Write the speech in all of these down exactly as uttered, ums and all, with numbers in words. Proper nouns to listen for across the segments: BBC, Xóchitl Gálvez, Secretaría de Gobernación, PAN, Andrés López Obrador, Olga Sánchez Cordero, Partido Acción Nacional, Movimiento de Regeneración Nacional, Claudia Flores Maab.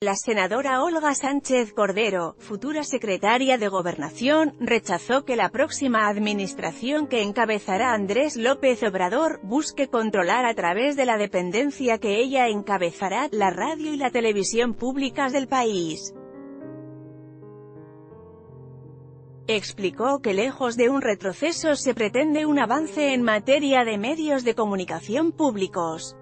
La senadora Olga Sánchez Cordero, futura secretaria de Gobernación, rechazó que la próxima administración que encabezará Andrés López Obrador busque controlar a través de la dependencia que ella encabezará la radio y la televisión públicas del país. Explicó que lejos de un retroceso se pretende un avance en materia de medios de comunicación públicos.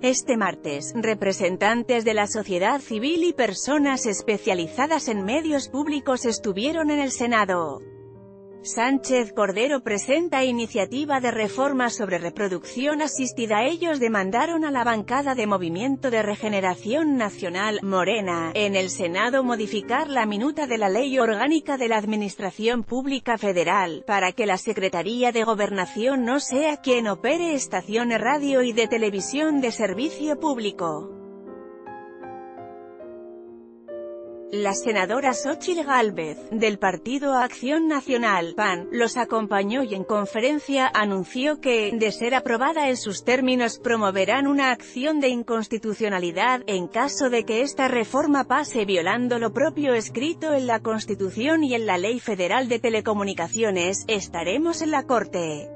Este martes, representantes de la sociedad civil y personas especializadas en medios públicos estuvieron en el Senado. Sánchez Cordero presenta iniciativa de reforma sobre reproducción asistida. Ellos demandaron a la bancada de Movimiento de Regeneración Nacional, Morena, en el Senado modificar la minuta de la Ley Orgánica de la Administración Pública Federal, para que la Secretaría de Gobernación no sea quien opere estaciones radio y de televisión de servicio público. La senadora Xóchitl Gálvez, del Partido Acción Nacional, P A N, los acompañó y en conferencia anunció que, de ser aprobada en sus términos, promoverán una acción de inconstitucionalidad, en caso de que esta reforma pase violando lo propio escrito en la Constitución y en la Ley Federal de Telecomunicaciones. Estaremos en la Corte.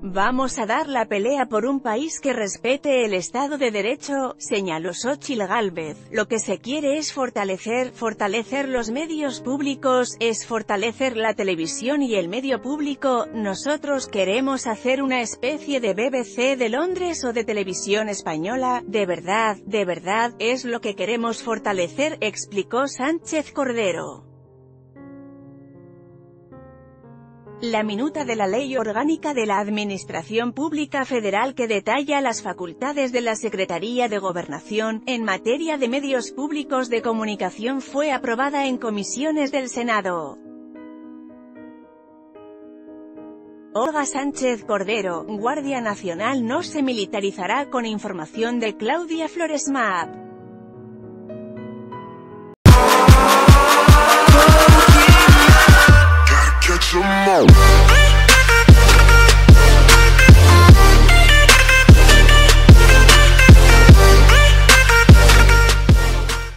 Vamos a dar la pelea por un país que respete el Estado de Derecho, señaló Xóchitl Gálvez. Lo que se quiere es fortalecer, fortalecer los medios públicos, es fortalecer la televisión y el medio público. Nosotros queremos hacer una especie de B B C de Londres o de televisión española, de verdad, de verdad, es lo que queremos fortalecer, explicó Sánchez Cordero. La minuta de la Ley Orgánica de la Administración Pública Federal, que detalla las facultades de la Secretaría de Gobernación en materia de medios públicos de comunicación, fue aprobada en comisiones del Senado. Olga Sánchez Cordero, Guardia Nacional no se militarizará, con información de Claudia Flores Maab.